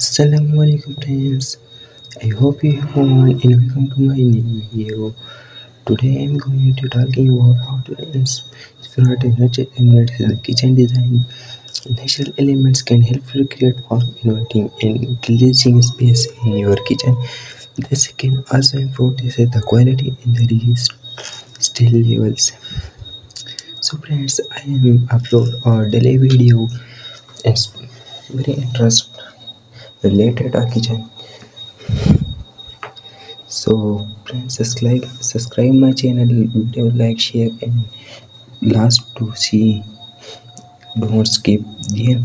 Assalamualaikum friends, I hope you have fun and welcome to my new video. Today I am going to talking about how to explore the natural elements in the kitchen design. Natural elements can help you create warm, inviting and pleasing space in your kitchen. This can also improve the quality and the release style levels. So friends, I am upload a daily video. It's very interesting related to kitchen. So friends, subscribe my channel, video, like, share, and last to see. Don't skip there.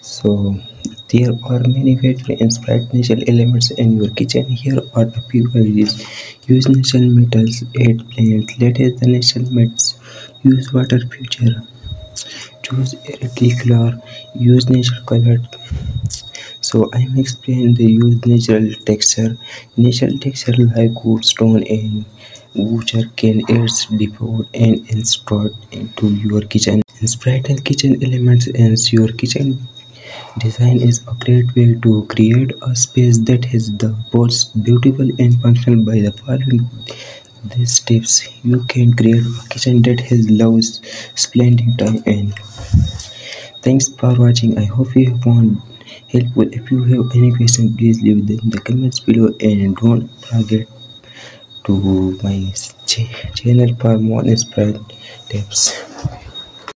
So there are many ways to inspire natural elements in your kitchen. Here are a few ideas. Use natural metals, add plants, let it the natural metals. Use water feature. Choose a color. Use natural color. So I am explaining the use natural texture. Natural texture like wood, stone, and water can add depot and install into your kitchen. Inspire kitchen elements and your kitchen design is a great way to create a space that is the most beautiful and functional. By the following these tips, you can create a kitchen that has loves splendid time. And thanks for watching. I hope you found helpful. If you have any questions, please leave them in the comments below, and don't forget to my channel for more inspired tips.